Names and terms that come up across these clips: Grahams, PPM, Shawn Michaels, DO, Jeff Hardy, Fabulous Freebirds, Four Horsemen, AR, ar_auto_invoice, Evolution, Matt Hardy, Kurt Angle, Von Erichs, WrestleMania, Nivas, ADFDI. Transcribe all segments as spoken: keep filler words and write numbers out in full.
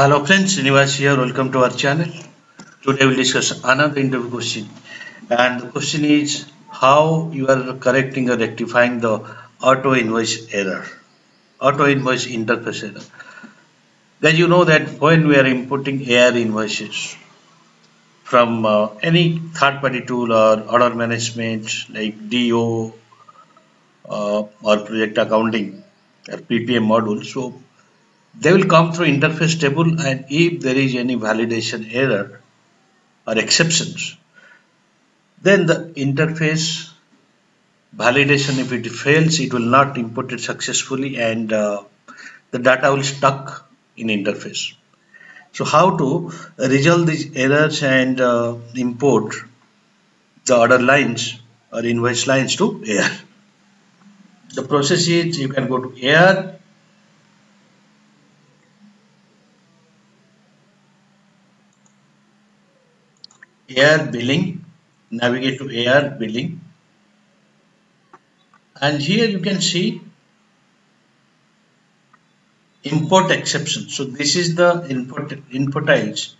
Hello friends, Nivas here. Welcome to our channel. Today we will discuss another interview question, and the question is how you are correcting or rectifying the auto invoice error, auto invoice interface error. Guys, you know that when we are importing A R invoices from uh, any third party tool or order management like D O uh, or project accounting or P P M module, so they will come through interface table, and if there is any validation error or exceptions, then the interface validation, if it fails, it will not import it successfully, and uh, the data will stuck in interface. So how to resolve these errors and uh, import the order lines or invoice lines to A R? The process is, you can go to A R, A R billing, navigate to A R billing, and here you can see import exception. So this is the import inputs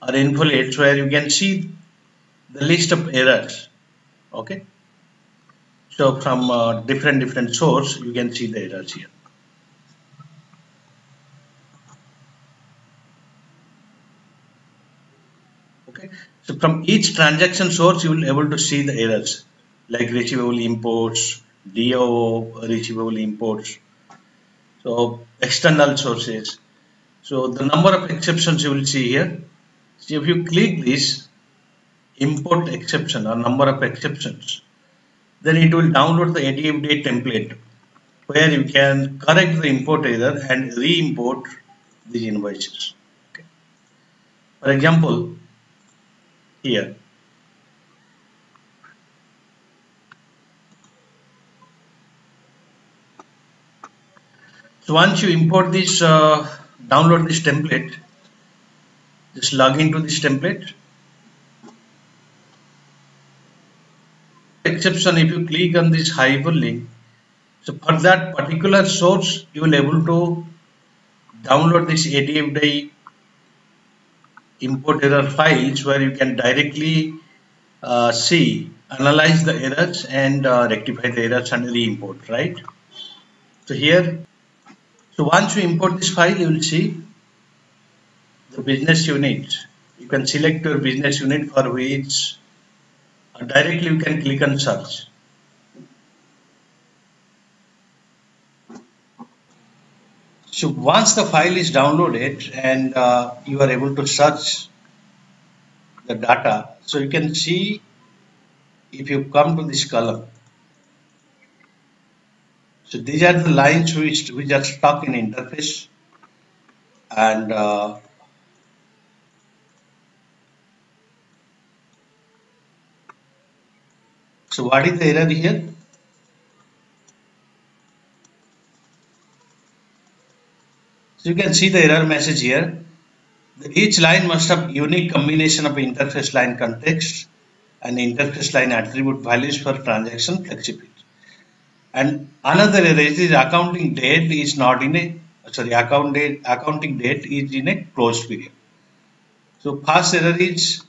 or infoliates where you can see the list of errors. Okay, so from uh, different different source you can see the errors here. Okay, so from each transaction source you will be able to see the errors like receivable imports, D O receivable imports, so external sources. So the number of exceptions you will see here. See, if you click this import exception or number of exceptions, then it will download the A D F D I template where you can correct the import error and re-import these invoices. Okay. For example, here so once you import this uh, download this template, just log into this template. Exception, if you click on this hyperlink, so for that particular source you will able to download this A D F D I import error files where you can directly uh, see, analyze the errors and uh, rectify the errors and re-import, right? So here, so once you import this file, you will see the business unit. You can select your business unit for which uh, directly you can click on search. So once the file is downloaded and uh, you are able to search the data, so you can see, if you come to this column, so these are the lines which, which are stuck in interface, and uh, so what is the error here? So you can see the error message here. Each line must have unique combination of interface line context and interface line attribute values for transaction flexibility. And another error is accounting date is not in a sorry account date, accounting date is in a closed period. So first error is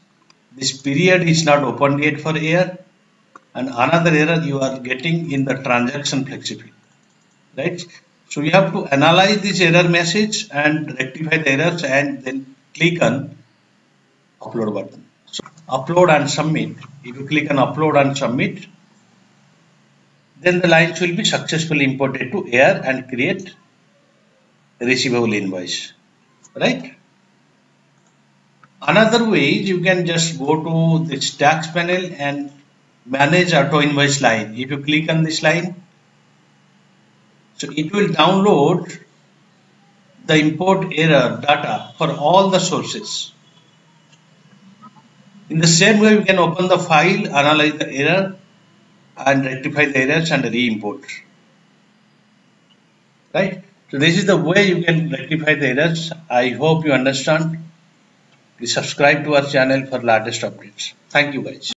this period is not opened yet for A R, and another error you are getting in the transaction flexibility, right? So you have to analyze this error message and rectify the errors and then click on upload button. So upload and submit. If you click on upload and submit, then the lines will be successfully imported to A R and create a receivable invoice, right? Another way is you can just go to this tax panel and manage auto invoice line. If you click on this line, so it will download the import error data for all the sources. In the same way, we can open the file, analyze the error and rectify the errors and re-import, right? So this is the way you can rectify the errors. I hope you understand. Please subscribe to our channel for latest updates. Thank you guys.